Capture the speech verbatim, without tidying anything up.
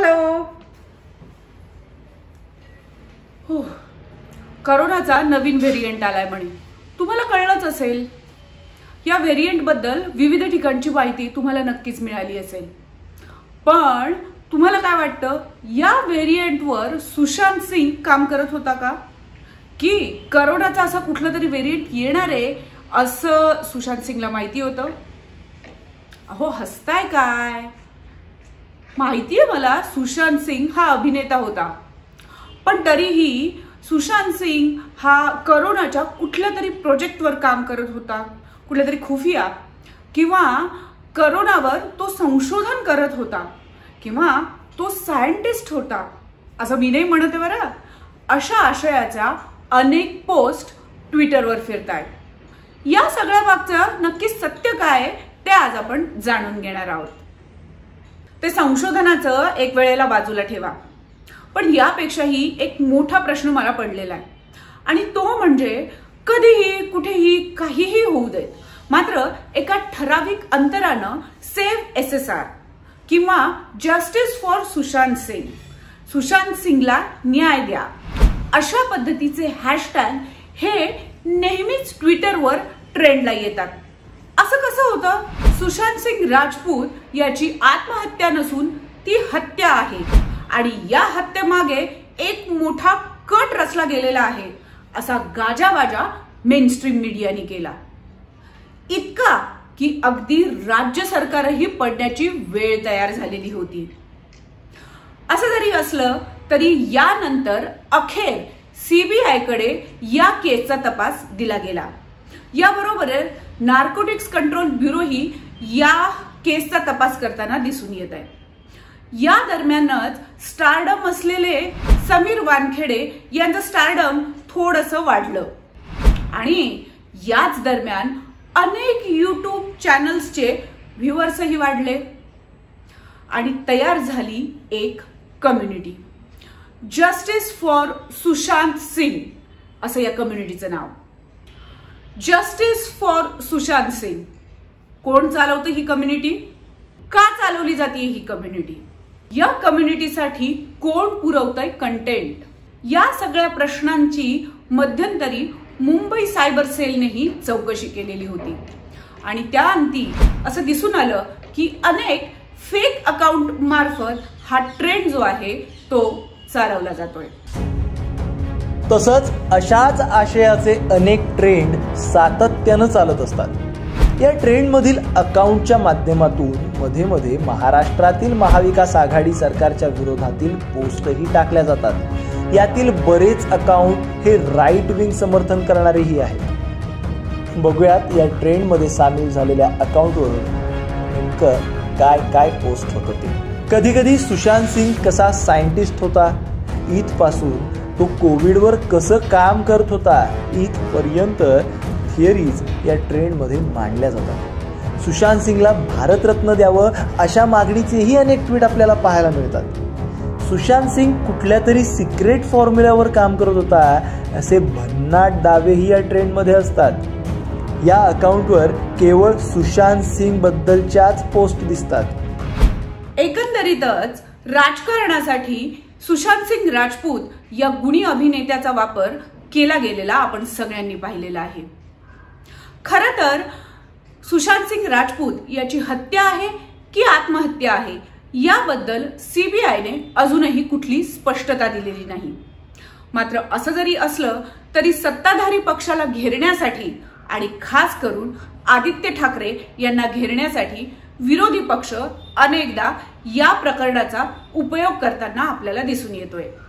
Hello. हो, करोनाचा नवीन variant आलाय म्हणे. तुम्हाला कळलंच असेल. या व्हेरिएंट बद्दल विविध ठिकाणची माहिती तुम्हाला नक्कीच मिळाली असेल. पण तुम्हाला काय वाटतं, या व्हेरिएंटवर सुशांत सिंह काम करत होता का, की करोनाचा असा कुठला तरी व्हेरिएंट येणार आहे असं सुशांत सिंहला माहिती होतं? अहो हसताय काय, माहिती आहे मला सुशांत सिंह हा अभिनेता होता, पण तरीही सुशांत सिंह हा करोनाच्या कुठल्या तरी प्रोजेक्टवर काम करत होता, कुठल्या तरी खुफिया किंवा करोनावर तो संशोधन करत होता किंवा तो सायंटिस्ट होता असं मी नाही म्हणत बरं. अशा आशयाच्या अनेक पोस्ट ट्विटरवर फिरतायत. या सगळ्या बाबतीत नक्की सत्य काय ते आज आपण जाणून घेणार आहोत. ते संशोधनाचं एक वेळेला बाजूला ठेवा, पण यापेक्षाही एक मोठा प्रश्न मला पडलेला आहे आणि तो म्हणजे कधीही कुठेही काहीही होऊ देत, मात्र एका ठराविक अंतरानं सेव्ह एस एस आर किंवा जस्टिस फॉर सुशांत सिंग, सुशांत सिंगला न्याय द्या अशा पद्धतीचे हॅशटॅग हे नेहमीच ट्विटरवर ट्रेंडला येतात. असं कसं होतं? सुशांत सिंह राजपूत याची आत्महत्या नसून ती हत्या आहे आणि या हत्येमागे एक मोठा कट रचला गेलेला आहे असा गाजावाजा मेनस्ट्रीम मीडियाने केला, इतका की अगदी राज्य सरकारही पडण्याची वेळ तयार झालेली होती. असं जरी असलं तरी यानंतर अखेर सी बी आय कडे या केसचा तपास दिला गेला. याबरोबरच नार्कोटिक्स कंट्रोल ब्यूरो ही या केसचा तपास करताना दिसून येत आहे. या दरम्यानच स्टारडम असलेले समीर वानखेडे यांचं स्टारडम थोडंसं वाढलं आणि याच दरम्यान अनेक यूट्यूब चॅनल्सचे व्ह्यूअर्सही वाढले आणि तयार झाली एक community, justice for Sushant Singh असं या कम्युनिटीचं नाव. जस्टिस फॉर सुशांत सिंग, कोण चालवतं ही कम्युनिटी, का चालवली जाते ही कम्युनिटी, या कम्युनिटीसाठी कोण पुरवतंय कंटेंट, या सगळ्या प्रश्नांची मध्यंतरी मुंबई सायबर सेलनेही चौकशी केलेली होती आणि त्या अंती असं दिसून आलं की अनेक फेक अकाउंट मार्फत हा ट्रेंड जो आहे तो चालवला जातोय. तसंच अशाच आशयाचे अनेक ट्रेंड सातत्यानं चालत असतात. या ट्रेंडमधील अकाउंटच्या माध्यमातून मध्ये मध्ये महाराष्ट्रातील महाविकास आघाडी सरकारच्या विरोधातील पोस्टही टाकल्या जातात. यातील बरेच अकाउंट हे राईट विंग समर्थन करणारेही आहेत. बघूयात या ट्रेंडमध्ये सामील झालेल्या अकाउंटवर नेमकं काय काय पोस्ट होत होते. कधी कधी सुशांत सिंग कसा सायंटिस्ट होता इथपासून तो कोविडवर कसं काम करत होता इथपर्यंत थिअरीज या ट्रेंडमध्ये मांडल्या जातात. सुशांत सिंगला भारतरत्न द्यावं अशा मागणीचेही अनेक ट्विट आपल्याला पाहायला मिळतात. सुशांत सिंग कुठल्या तरी सिक्रेट फॉर्म्युल्यावर काम करत होता असे भन्नाट दावेही या ट्रेंडमध्ये असतात. या अकाउंटवर केवळ सुशांत सिंग बद्दलच्याच पोस्ट दिसतात. एकंदरीतच राजकारणासाठी सुशांत सिंग राजपूत या गुणी अभिनेत्याचा वापर केला गेलेला आपण सगळ्यांनी पाहिलेला आहे. खरं तर सुशांत सिंग राजपूत याची हत्या आहे की आत्महत्या आहे याबद्दल सी बी आयने अजूनही कुठली स्पष्टता दिलेली नाही. मात्र असं जरी असलं तरी सत्ताधारी पक्षाला घेरण्यासाठी आणि खास करून आदित्य ठाकरे यांना घेरण्यासाठी विरोधी पक्ष अनेकदा या प्रकरणाचा उपयोग करताना आपल्याला दिसून येतोय.